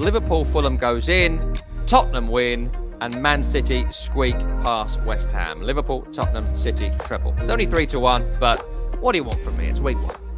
Liverpool-Fulham goes in, Tottenham win, and Man City squeak past West Ham. Liverpool, Tottenham, City, treble. It's only 3-1, but what do you want from me? It's week 1.